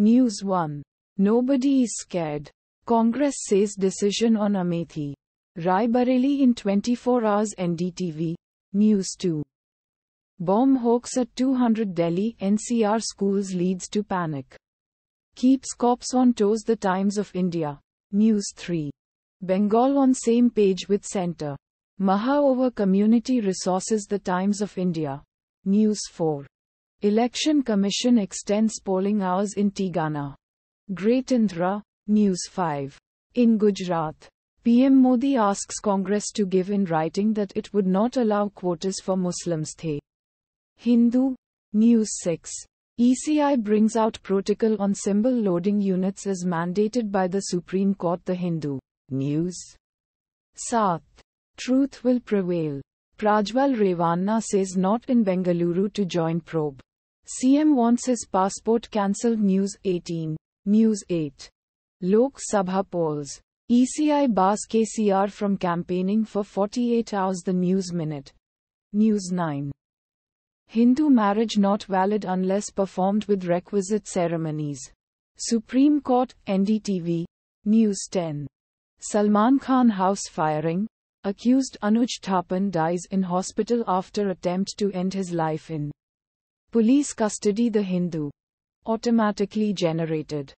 News 1. Nobody is scared. Congress says decision on Amethi. Raebareli in 24 hours NDTV. News 2. Bomb hoax at 200 Delhi-NCR schools leads to panic. Keeps cops on toes. The Times of India. News 3. Bengal on same page with Centre. Maha over community resources. The Times of India. News 4. Election Commission extends polling hours in Tigana. Great Indra. News 5. In Gujarat, PM Modi asks Congress to give in writing that it would not allow quotas for Muslims. Hindu. News 6. ECI brings out protocol on symbol loading units as mandated by the Supreme Court. The Hindu. News 7. Truth will prevail. Prajwal Revanna says not in Bengaluru to join probe. CM wants his passport cancelled. News 18. News 8. Lok Sabha polls. ECI bars KCR from campaigning for 48 hours. The News Minute. News 9. Hindu marriage not valid unless performed with requisite ceremonies. Supreme Court, NDTV. News 10. Salman Khan house firing. Accused Anuj Thapan dies in hospital after attempt to end his life in police custody. The Hindu. Automatically generated.